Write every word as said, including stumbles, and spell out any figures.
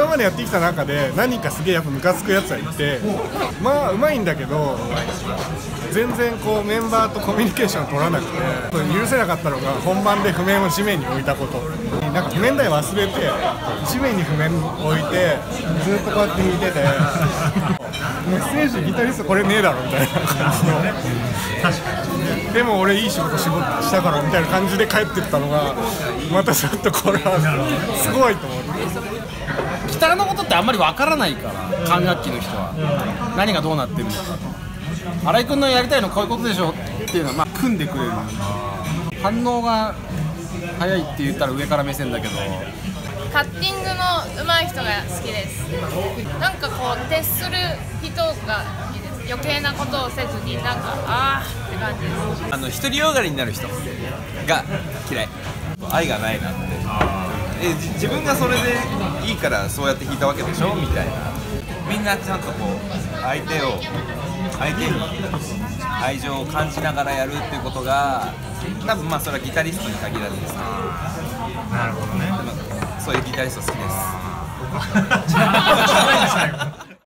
今までやってきた中で何人かすげえやっぱムカつくやつはいて、まあうまいんだけど全然こうメンバーとコミュニケーション取らなくて、許せなかったのが本番で譜面を地面に置いたこと。なんか譜面台忘れて地面に譜面置いてずっとこうやって見ててメッセージギタリストこれねえだろみたいな感じの確かにでも俺いい仕事したからみたいな感じで帰ってったのがまたちょっとこれはすごいと思って。ギターのことってあんまりわからないから管楽器の人は何がどうなってるのかと、荒井君のやりたいのこういうことでしょっていうのはまあ組んでくれる。反応が早いって言ったら上から目線だけどカッティングの上手い人が好きです。なんかこう徹する人が好きです。余計なことをせずになんかあーって感じです。あの独りよがりになる人が嫌い。愛がないなってえ自分がそれでいいからそうやって弾いたわけでしょみたいな。みんなちゃんとこう相手を相手に愛情を感じながらやるっていうことが多分まあそれはギタリストに限らずですけど。なるほどね。そういうギタリスト好きです。